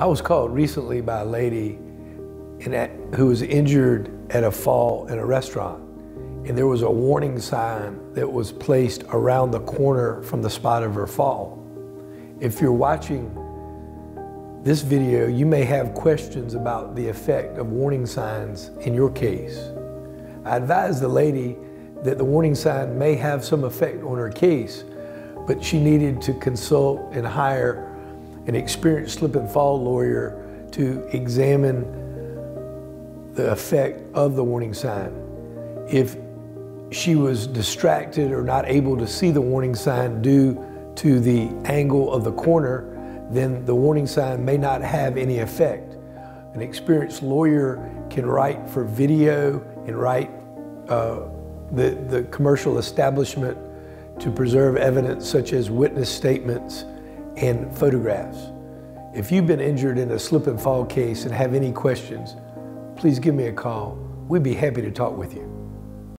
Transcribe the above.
I was called recently by a lady who was injured at a fall in a restaurant, and there was a warning sign that was placed around the corner from the spot of her fall. If you're watching this video, you may have questions about the effect of warning signs in your case. I advised the lady that the warning sign may have some effect on her case, but she needed to consult and hire an experienced slip and fall lawyer to examine the effect of the warning sign. If she was distracted or not able to see the warning sign due to the angle of the corner, then the warning sign may not have any effect. An experienced lawyer can write for video and write the commercial establishment to preserve evidence such as witness statements and photographs. If you've been injured in a slip and fall case and have any questions, please give me a call. We'd be happy to talk with you.